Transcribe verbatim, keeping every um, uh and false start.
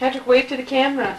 Patrick, wave to the camera.